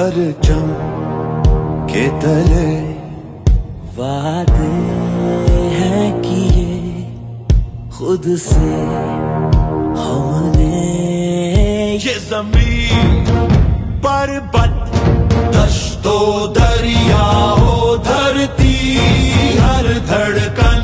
परचम के तले वादे हैं किए खुद से हमने। ये जमीन पर्वत दश्तो दरिया हो धरती हर धड़कन